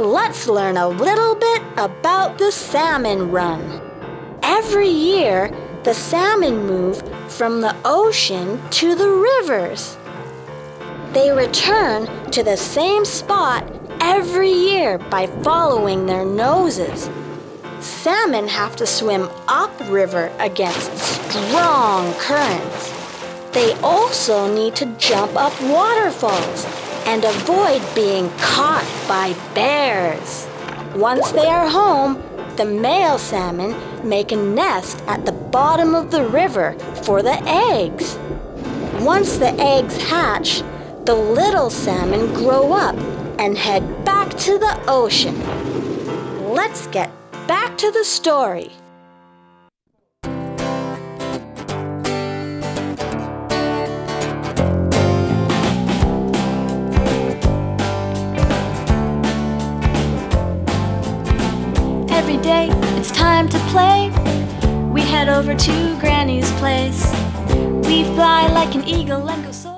Let's learn a little bit about the salmon run. Every year, the salmon move from the ocean to the rivers. They return to the same spot every year by following their noses. Salmon have to swim upriver against strong currents. They also need to jump up waterfalls and avoid being caught by bears. Once they are home, the male salmon make a nest at the bottom of the river for the eggs. Once the eggs hatch, the little salmon grow up and head back to the ocean. Let's get back to the story. Every day, it's time to play. We head over to Granny's place. We fly like an eagle and go soaring.